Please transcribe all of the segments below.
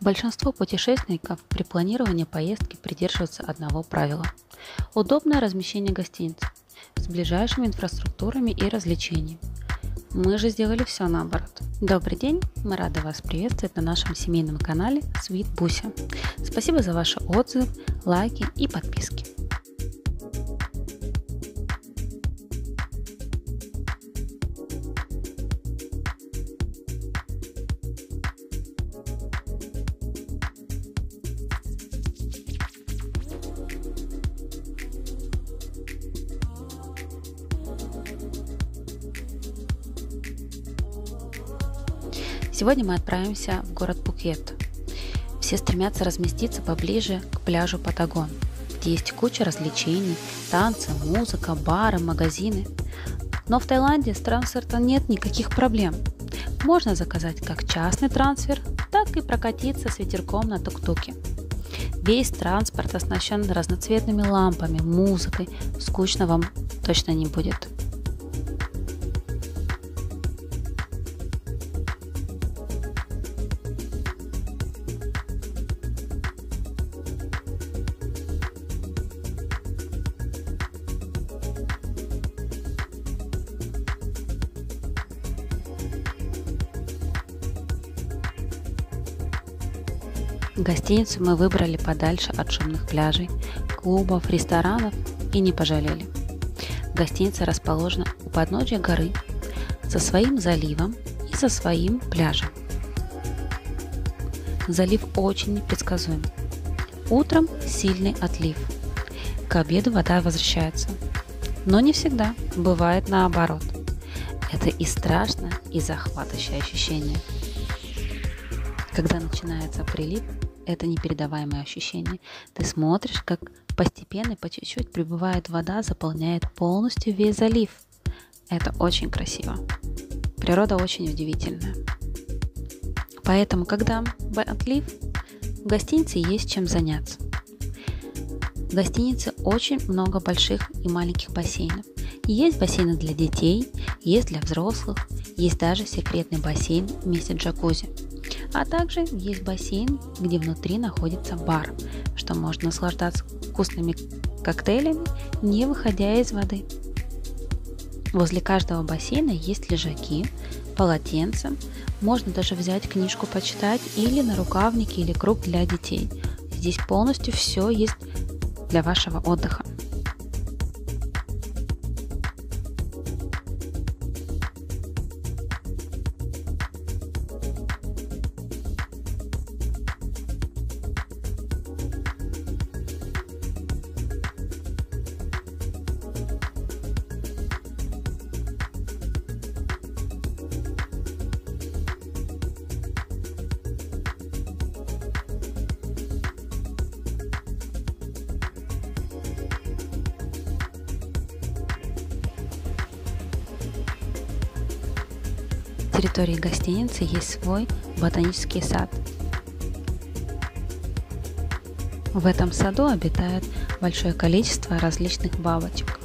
Большинство путешественников при планировании поездки придерживаются одного правила – удобное размещение гостиниц с ближайшими инфраструктурами и развлечениями. Мы же сделали все наоборот. Добрый день, мы рады вас приветствовать на нашем семейном канале Sweet Busya. Спасибо за ваши отзывы, лайки и подписки. Сегодня мы отправимся в город Пхукет. Все стремятся разместиться поближе к пляжу Патагон, где есть куча развлечений, танцы, музыка, бары, магазины. Но в Таиланде с трансфертом нет никаких проблем. Можно заказать как частный трансфер, так и прокатиться с ветерком на тук-туке. Весь транспорт оснащен разноцветными лампами, музыкой. Скучно вам точно не будет. Гостиницу мы выбрали подальше от шумных пляжей, клубов, ресторанов и не пожалели. Гостиница расположена у подножия горы, со своим заливом и со своим пляжем. Залив очень непредсказуем. Утром сильный отлив. К обеду вода возвращается. Но не всегда, бывает наоборот. Это и страшно, и захватывающее ощущение. Когда начинается прилив, это непередаваемое ощущение. Ты смотришь, как постепенно, по чуть-чуть прибывает вода, заполняет полностью весь залив. Это очень красиво. Природа очень удивительная. Поэтому, когда отлив, в гостинице есть чем заняться. В гостинице очень много больших и маленьких бассейнов. Есть бассейны для детей, есть для взрослых, есть даже секретный бассейн вместе с джакузи. А также есть бассейн, где внутри находится бар, что можно наслаждаться вкусными коктейлями, не выходя из воды. Возле каждого бассейна есть лежаки, полотенца, можно даже взять книжку почитать или на рукавнике или круг для детей. Здесь полностью все есть для вашего отдыха. На территории гостиницы есть свой ботанический сад. В этом саду обитает большое количество различных бабочек.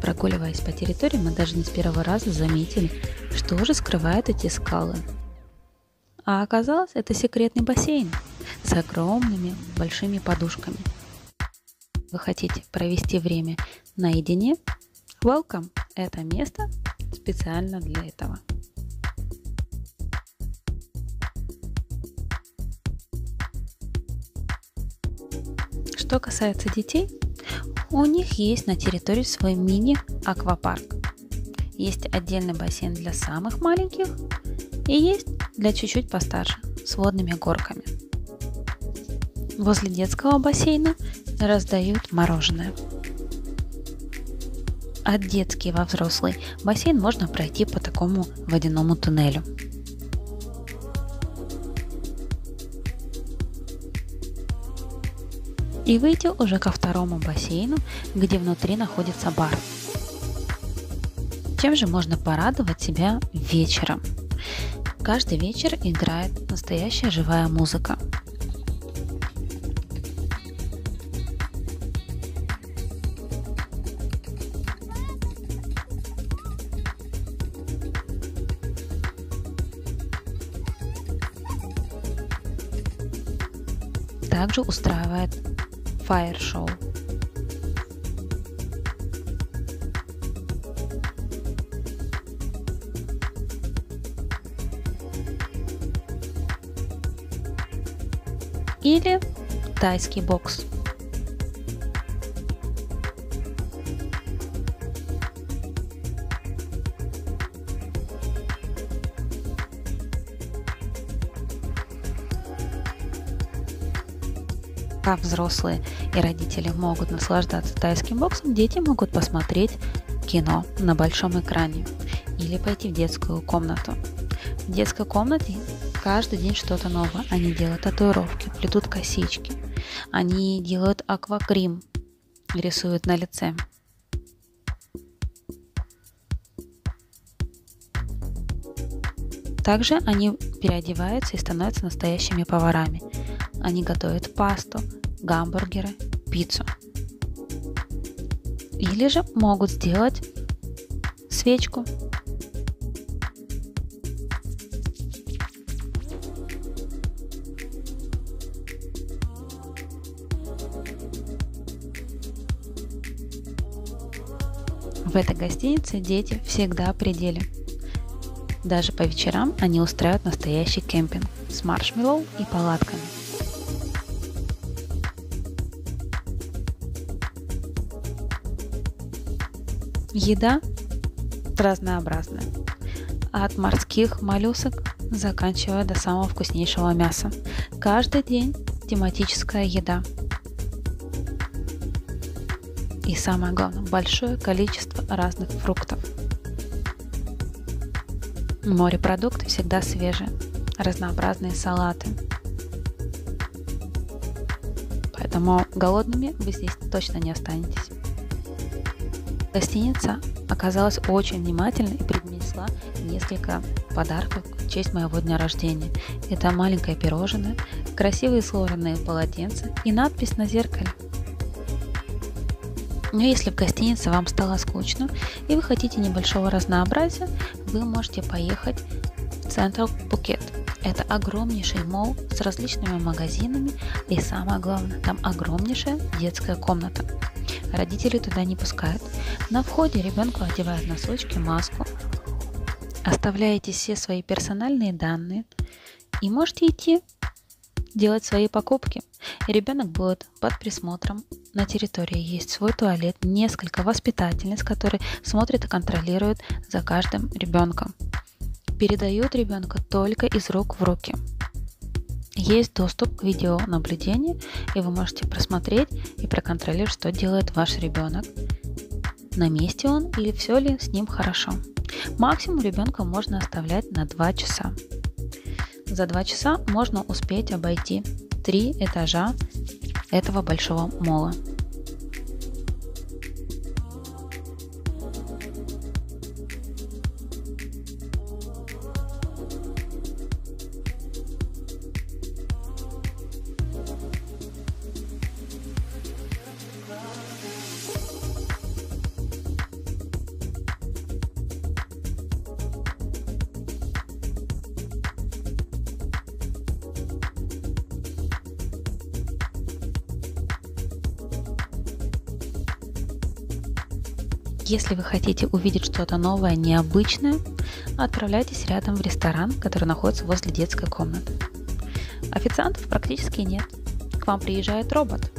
Прогуливаясь по территории, мы даже не с первого раза заметили, что же скрывают эти скалы. А оказалось, это секретный бассейн с огромными большими подушками. Вы хотите провести время наедине? Welcome! Это место специально для этого. Что касается детей, у них есть на территории свой мини-аквапарк. Есть отдельный бассейн для самых маленьких и есть для чуть-чуть постарше, с водными горками. Возле детского бассейна раздают мороженое. От детский во взрослый бассейн можно пройти по такому водяному туннелю. И выйти уже ко второму бассейну, где внутри находится бар. Чем же можно порадовать себя вечером? Каждый вечер играет настоящая живая музыка. также устраивает фаер-шоу. Или тайский бокс. Пока взрослые и родители могут наслаждаться тайским боксом, дети могут посмотреть кино на большом экране или пойти в детскую комнату. В детской комнате каждый день что-то новое. Они делают татуировки, плетут косички, они делают аквакрим, рисуют на лице. Также они переодеваются и становятся настоящими поварами. Они готовят пасту, гамбургеры, пиццу. Или же могут сделать свечку. В этой гостинице дети всегда при деле. Даже по вечерам они устраивают настоящий кемпинг с маршмеллоу и палатками. Еда разнообразная, от морских моллюсок заканчивая до самого вкуснейшего мяса. Каждый день тематическая еда. И самое главное, большое количество разных фруктов. Морепродукты всегда свежие, разнообразные салаты. Поэтому голодными вы здесь точно не останетесь. Гостиница оказалась очень внимательной и принесла несколько подарков в честь моего дня рождения. Это маленькое пирожное, красивые сложенные полотенца и надпись на зеркале. Но если в гостинице вам стало скучно и вы хотите небольшого разнообразия, вы можете поехать в центр Пхукет. Это огромнейший молл с различными магазинами и самое главное, там огромнейшая детская комната. Родители туда не пускают. На входе ребенку одевают носочки, маску, оставляете все свои персональные данные и можете идти делать свои покупки. Ребенок будет под присмотром. На территории есть свой туалет, несколько воспитательниц, которые смотрят и контролируют за каждым ребенком. Передают ребенка только из рук в руки. Есть доступ к видеонаблюдению, и вы можете просмотреть и проконтролировать, что делает ваш ребенок. На месте он или все ли с ним хорошо. Максимум ребенка можно оставлять на 2 часа. За 2 часа можно успеть обойти 3 этажа этого большого молла. Если вы хотите увидеть что-то новое, необычное, отправляйтесь рядом в ресторан, который находится возле детской комнаты. Официантов практически нет. К вам приезжает робот.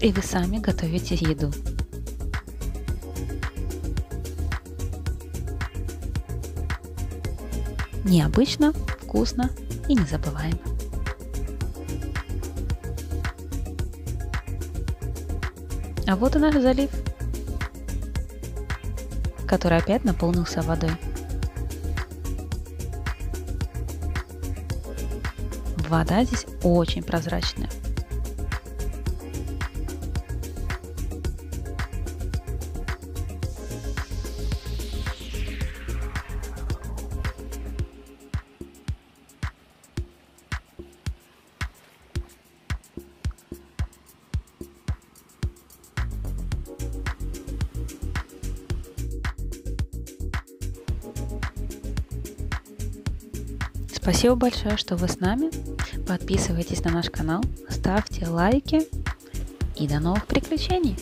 И вы сами готовите еду. Необычно, вкусно и незабываемо. А вот и наш залив, который опять наполнился водой. Вода здесь очень прозрачная. Спасибо большое, что вы с нами. Подписывайтесь на наш канал, ставьте лайки и до новых приключений!